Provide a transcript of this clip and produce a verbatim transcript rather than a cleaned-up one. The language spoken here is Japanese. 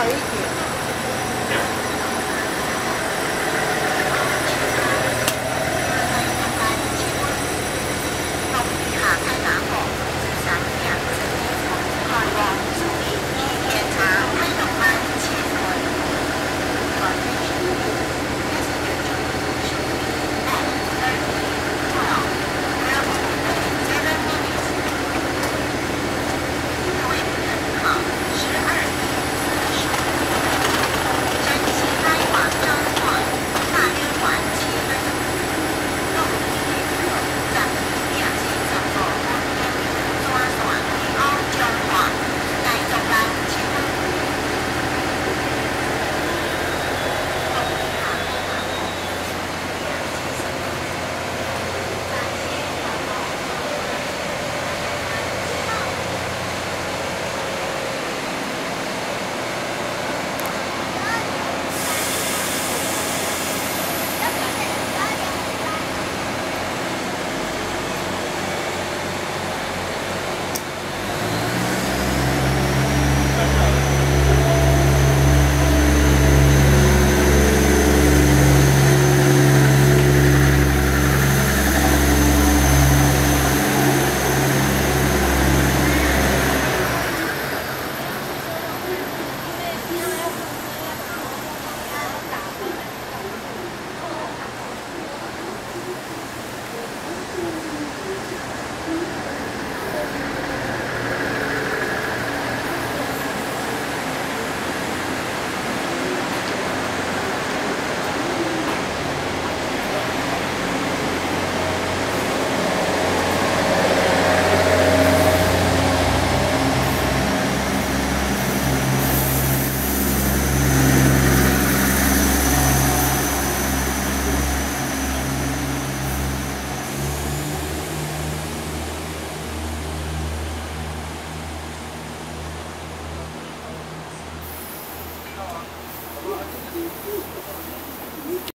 がいいって。